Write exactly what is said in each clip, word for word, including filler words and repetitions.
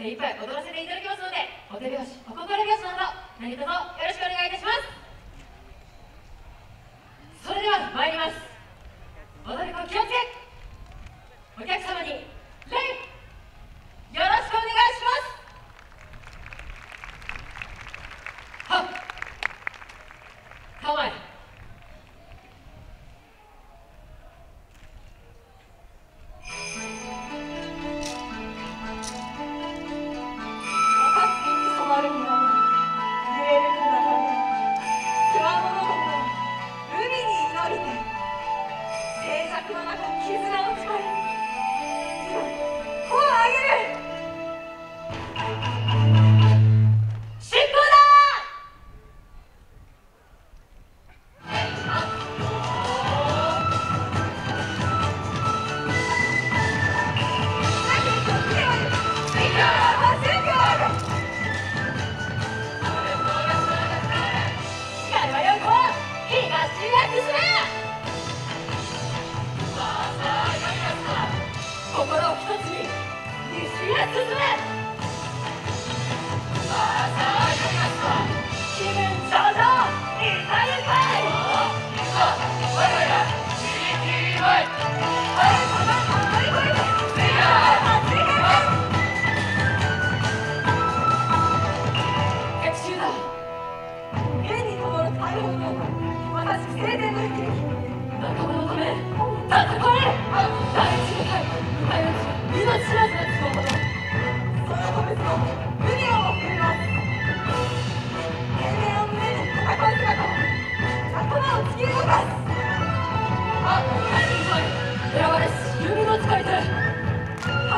精一杯踊らせていただきますので、お手拍子、お心拍子など何卒よろしくお願いいたします。それでは参ります。踊り子気をつけ、お客様に礼、よろしくお願いします。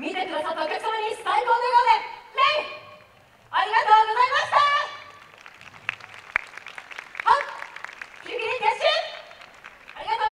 見てくださったお客様に最高の笑顔で礼、ありがとうございました。